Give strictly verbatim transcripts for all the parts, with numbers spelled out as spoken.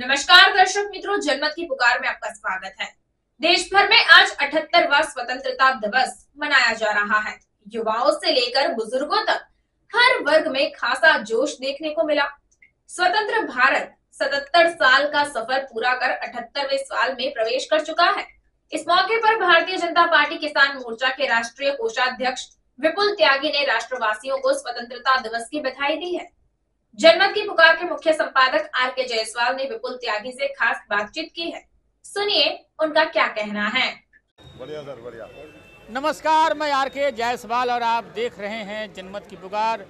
नमस्कार दर्शक मित्रों, जनमत की पुकार में आपका स्वागत है। देश भर में आज अठहत्तरवां स्वतंत्रता दिवस मनाया जा रहा है। युवाओं से लेकर बुजुर्गों तक हर वर्ग में खासा जोश देखने को मिला। स्वतंत्र भारत सतहत्तर साल का सफर पूरा कर अठहत्तरवें साल में प्रवेश कर चुका है। इस मौके पर भारतीय जनता पार्टी किसान मोर्चा के राष्ट्रीय कोषाध्यक्ष विपुल त्यागी ने राष्ट्रवासियों को स्वतंत्रता दिवस की बधाई दी है। जनमत की पुकार के मुख्य संपादक आर के जयसवाल ने विपुल त्यागी से खास बातचीत की है। सुनिए उनका क्या कहना है। बढ़िया सर, बढ़िया। नमस्कार, मैं आर के जयसवाल और आप देख रहे हैं जनमत की पुकार।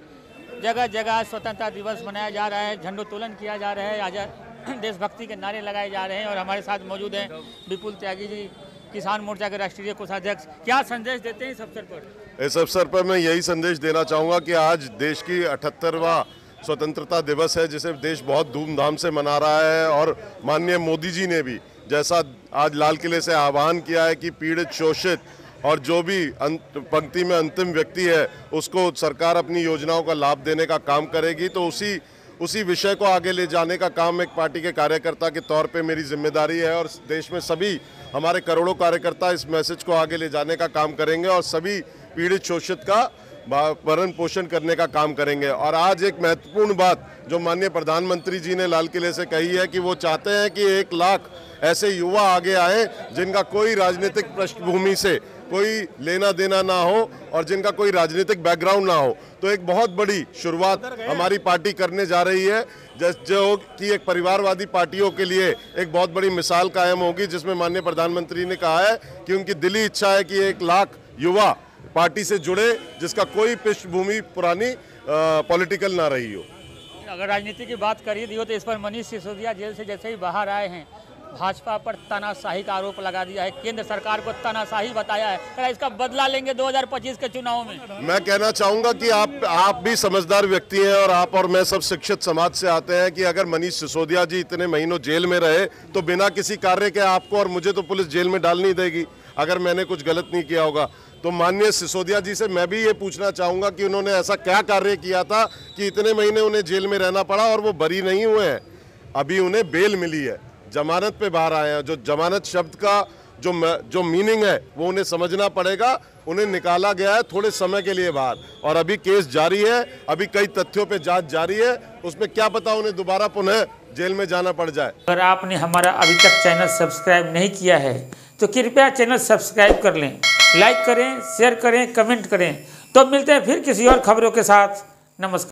जगह जगह स्वतंत्रता दिवस मनाया जा रहा है, झंडोत्तोलन किया जा रहा है, आजाद देशभक्ति के नारे लगाए जा रहे हैं और हमारे साथ मौजूद हैं विपुल त्यागी जी, किसान मोर्चा के राष्ट्रीय कोषाध्यक्ष। क्या संदेश देते हैं इस अवसर पर? इस अवसर पर मैं यही संदेश देना चाहूँगा कि आज देश की अठहत्तरवां स्वतंत्रता दिवस है, जिसे देश बहुत धूमधाम से मना रहा है। और माननीय मोदी जी ने भी जैसा आज लाल किले से आह्वान किया है कि पीड़ित, शोषित और जो भी पंक्ति में अंतिम व्यक्ति है उसको सरकार अपनी योजनाओं का लाभ देने का काम करेगी, तो उसी उसी विषय को आगे ले जाने का काम एक पार्टी के कार्यकर्ता के तौर पे मेरी जिम्मेदारी है। और देश में सभी हमारे करोड़ों कार्यकर्ता इस मैसेज को आगे ले जाने का काम करेंगे और सभी पीड़ित, शोषित का भरण पोषण करने का काम करेंगे। और आज एक महत्वपूर्ण बात जो माननीय प्रधानमंत्री जी ने लाल किले से कही है कि वो चाहते हैं कि एक लाख ऐसे युवा आगे आए जिनका कोई राजनीतिक पृष्ठभूमि से कोई लेना देना ना हो और जिनका कोई राजनीतिक बैकग्राउंड ना हो। तो एक बहुत बड़ी शुरुआत हमारी पार्टी करने जा रही है, जो कि एक परिवारवादी पार्टियों के लिए एक बहुत बड़ी मिसाल कायम होगी, जिसमें माननीय प्रधानमंत्री ने कहा है कि उनकी दिली इच्छा है कि एक लाख युवा पार्टी से जुड़े जिसका कोई पृष्ठभूमि पुरानी पॉलिटिकल ना रही हो। अगर राजनीति की बात करिए हो तो इस पर मनीष सिसोदिया जेल से जैसे ही बाहर आए हैं, भाजपा पर तानाशाही का आरोप लगा दिया है, केंद्र सरकार को तानाशाही बताया है। क्या इसका बदला लेंगे दो हज़ार पच्चीस के चुनाव में? मैं कहना चाहूँगा कि आप आप भी समझदार व्यक्ति हैं और आप और मैं सब शिक्षित समाज से आते हैं कि अगर मनीष सिसोदिया जी इतने महीनों जेल में रहे तो बिना किसी कार्य के आपको और मुझे तो पुलिस जेल में डाल नहीं देगी, अगर मैंने कुछ गलत नहीं किया होगा। तो माननीय सिसोदिया जी से मैं भी ये पूछना चाहूँगा कि उन्होंने ऐसा क्या कार्य किया था कि इतने महीने उन्हें जेल में रहना पड़ा और वो बरी नहीं हुए हैं। अभी उन्हें बेल मिली है, जमानत पे बाहर आए हैं। जो जमानत शब्द का जो जो मीनिंग है वो उन्हें समझना पड़ेगा। उन्हें निकाला गया है थोड़े समय के लिए बाहर और अभी केस जारी है, अभी कई तथ्यों पे जांच जारी है, उसमें क्या पता उन्हें दोबारा पुनः जेल में जाना पड़ जाए। अगर आपने हमारा अभी तक चैनल सब्सक्राइब नहीं किया है तो कृपया चैनल सब्सक्राइब कर लें, लाइक करें, शेयर करें, कमेंट करें। तो मिलते हैं फिर किसी और खबरों के साथ। नमस्कार।